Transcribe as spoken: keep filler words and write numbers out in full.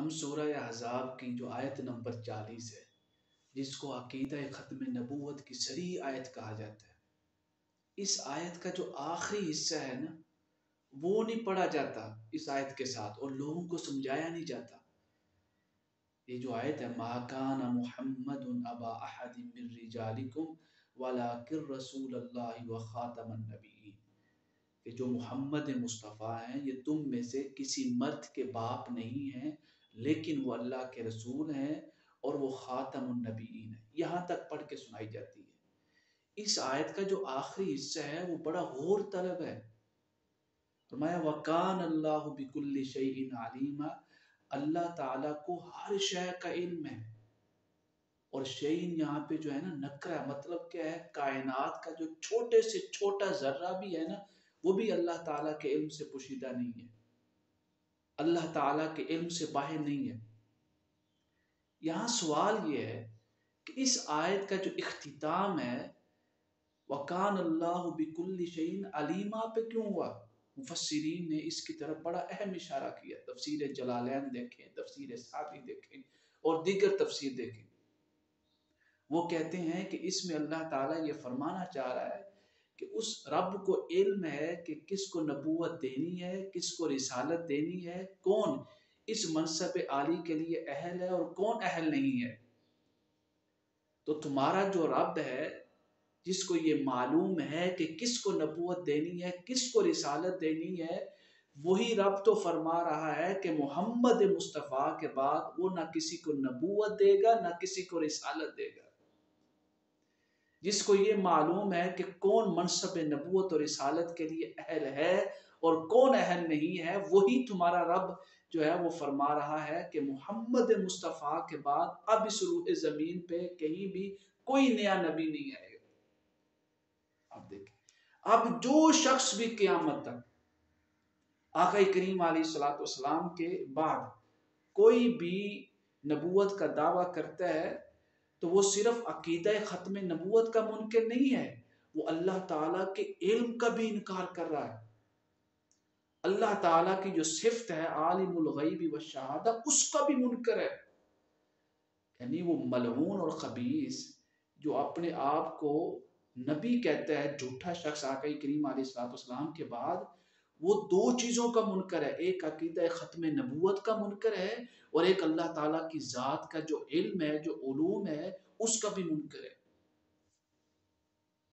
हम सूरह अहज़ाब की जो आयत नंबर चालीस है, जिसको अकीदा ख़त्म-ए-नबुव्वत की सरी आयत कहा जाता है, इस आयत का जो आखिरी हिस्सा है ना, वो नहीं पढ़ा जाता इस आयत के साथ और लोगों को समझाया नहीं जाता। ये जो आयत है, माकान मुहम्मद अबा अहद मिन रिजालिकुम वलाकिर रसूलल्लाह व खातमन नबी, कि जो मुहम्मद मुस्तफा हैं ये तुम में से किसी मर्द के बाप नहीं हैं, लेकिन वो अल्लाह के रसूल हैं और वो खातमन नबीन है। यहाँ तक पढ़ के सुनाई जाती है। इस आयत का जो आखिरी हिस्सा है वो बड़ा गौर तलब है। फरमाया वकान अल्लाहु बिकुल्लि शैइन अलीमा, अल्लाह ताला को हर शय का इल्म है। और शैइन यहाँ पे जो है ना नकरा, मतलब क्या है, कायनात का जो छोटे से छोटा जर्रा भी है ना, वो भी अल्लाह ताला के इल्म से पोशीदा नहीं है, अल्लाह ताला के इल्म से बाहर नहीं है। यहाँ सवाल ये है कि इस आयत का जो इख्तिताम है वकान अल्लाहु बिकुल्लि शैइन अलीमा पे क्यों हुआ? मुफस्सिरीन ने इसकी तरफ बड़ा अहम इशारा किया। तफसीर जलालैन देखें, तफसीर साफी देखें और दीगर तफसीर देखें, वो कहते हैं कि इसमें अल्लाह ताला ये फरमाना चाह रहा है कि उस रब को इल्म है कि किसको नबूवत देनी है, किसको रिसालत देनी है, कौन इस मनसब आली के लिए अहल है और कौन अहल नहीं है। तो तुम्हारा जो रब है, जिसको ये मालूम है कि किसको नबूवत देनी है, किसको रिसालत देनी है, वही रब तो फरमा रहा है कि मुहम्मद मुस्तफ़ा के बाद वो ना किसी को नबूवत देगा ना किसी को रिसालत देगा। जिसको ये मालूम है कि कौन मनसब नबूवत और रिसालत के लिए अहल है और कौन अहल नहीं है, वही तुम्हारा रब जो है वो फरमा रहा है कि मुहम्मद मुस्तफ़ा के बाद अब इस रूह ज़मीन पे कहीं भी कोई नया नबी नहीं आएगा। आप देखें, अब जो शख्स भी क़यामत तक आका करीम अलैहिस्सलातु वस्सलाम के बाद कोई भी नबूवत का दावा करता है, तो वो सिर्फ अकीदा ख़त्म नबूवत का मुनकिर नहीं है, वो अल्लाह ताला के इल्म का भी इनकार कर रहा है। अल्लाह ताला की जो सिफ्त है आलिमुल गैब व शहादा, उसका भी मुनकर है। यानी वो मलऊन और खबीस जो अपने आप को नबी कहता है, झूठा शख्स आका करीम अलैहिस्सलाम के बाद, वो दो चीज़ों का मुनकर है, एक अकीदा ख़त्म नबूवत का मुनकर है और एक अल्लाह ताला की ज़ात का जो इल्म है, जो उलूम है, उसका भी मुनकर है।